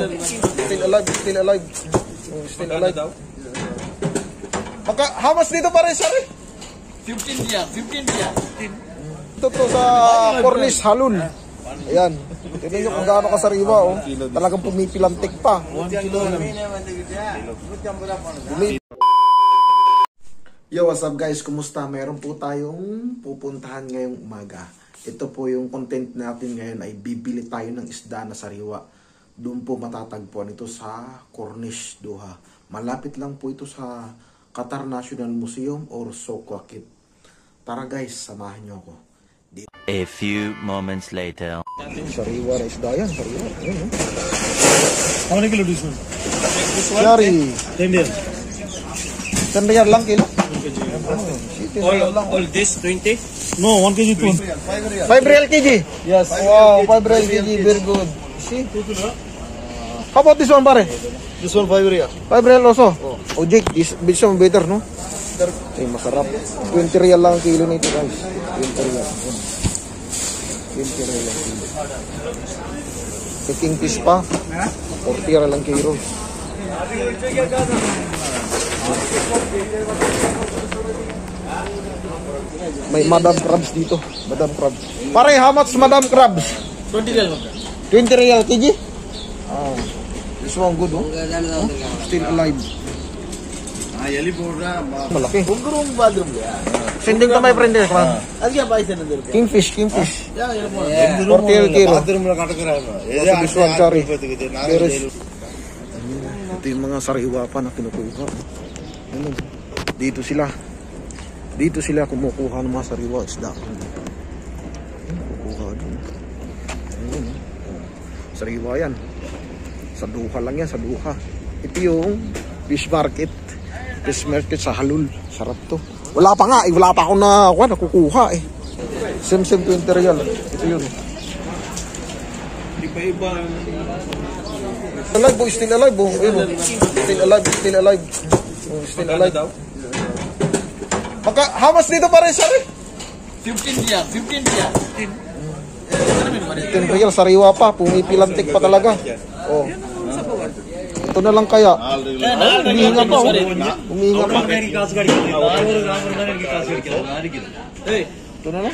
Still alive. Oh, still alive. Maka, how much dito pare, sir? 15 dia. Ito to sa Corniche Halul. Ayan. Tignan nyo kung gaano kasariwa, oh. Talagang pumipilantik pa. 1 kilo. Yo, what's up guys? Kumusta? Meron po tayong pupuntahan ngayong umaga. Ito po yung content natin ngayon ay bibili tayo ng isda na sariwa. Doon po matatagpuan ito sa Corniche Doha. Malapit lang po ito sa Qatar National Museum or Souq Waqif. Tara guys, samahan nyo ako. A few moments later. Sariwa na isda yan, sariwa. How many kilo this one? Sari. 10 riyal lang kilo. All this 20? No, 1 kg 2. 5 riyal kg? Yes. Wow, 5 riyal kg. Very good. See? How about this one, pare? This one 5 riyal. 5 riyal also? Oh, Jake, this one better, no? Ay, masarap. 20 riyal lang kilo nito, guys. 20 riyal. Sa kingfish pa. 40 riyal lang kilo. May madam crabs dito. Madam crabs. Pare, how much madam crabs? 20 real. 20 real kg? Oh. This one good, oh. Still alive. Malaki. Sending to my friend. Kingfish. 40 kilo. This one, sorry. Ito yung mga sariwa pa na kinukuha. Dito sila kumukuha ng mga sariwa isda. Kukuha doon. Sariwa yan. Sa Doha lang yan, sa Doha. Ito yung fish market. Fish market sa Halul. Sarap to. Wala pa nga eh. Wala pa ako nakukuha eh. Same 20 real. Ito yun. Iba-iba. Still alive. Still alive. Maka, how much dito pare, sir? 15 dia. 15 real, sariwa pa. Pumipilantik pa talaga. Oh. Ito na lang kaya. Umihinga pa. Ito na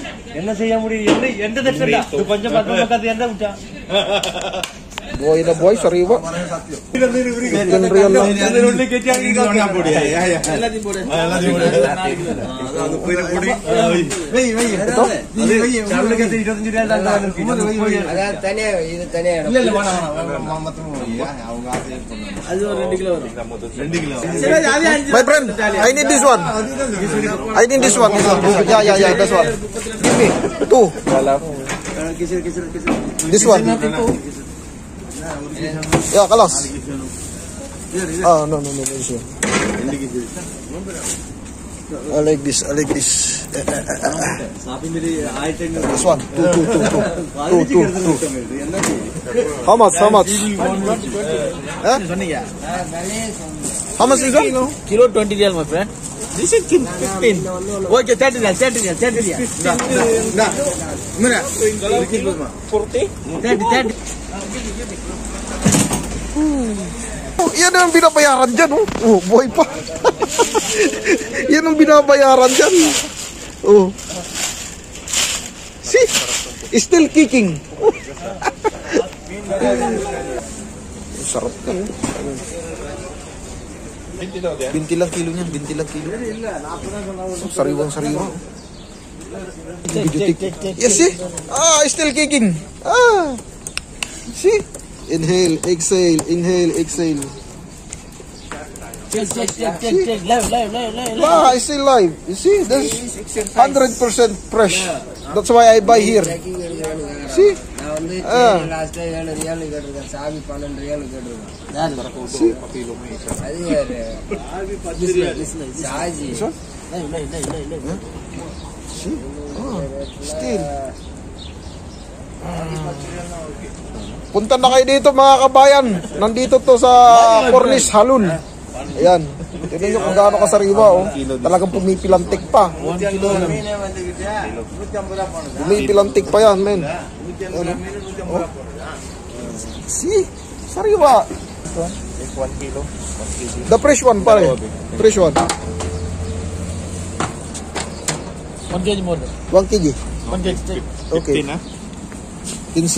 lang. Buhay na buhay, sariwa. 15 real lang. My friend, I need this one. Yeah, this one. Give me 2. This one. Ya, kalas. Ah, no. I like this. This one, two. How much? How much is that? Kilo 20 real, my friend. This is 15. Okay, 30 real. Nah. 40? 30. Oh, yan ang binabayaran dyan, oh. Oh, buhay pa. Yan ang binabayaran dyan. Oh. See? Still kicking. Sarap ka. 20 lang kilo niyan, 20 lang kilo. Sariwang. Yes, see? Ah, still kicking. Ah. See? Inhale, exhale. Check. Live. Wow, I see live. You see, this 100% fresh. That's why I buy here. See? See? Oh, still. Punta na kayo dito mga kabayan. Nandito to sa Corniche Halul. Ayan. Tignan nyo kung gaano kasariwa, oh. Talagang pumipilantik pa. Pumipilantik pa yan, men. See? Sariwa. This 1 kilo. 1 kg. The fresh one pare. Fresh one. 1 kg mo. 1 kg. 1 kg. Okay. 15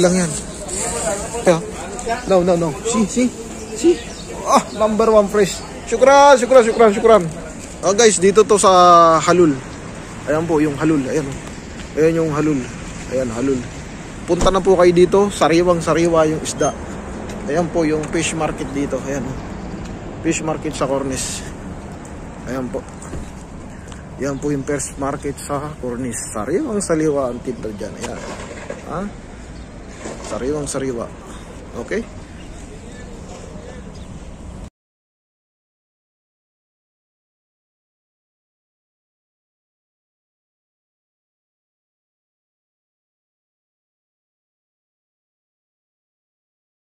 lang yan. No. See. Ah, number 1 fresh. Syukran. Oh guys, dito to sa Halul. Ayan po yung Halul. Ayan yung Halul. Ayan, Halul. Punta na po kayo dito. Sariwang-sariwa yung isda. Ayan po yung fish market dito. Ayan. Fish market sa Corniche. Ayan po. Ayan po yung fish market sa Corniche. Sariwang-sariwa ang tinta dyan. Ayan. Ha? Sariwang-sariwa. Okay?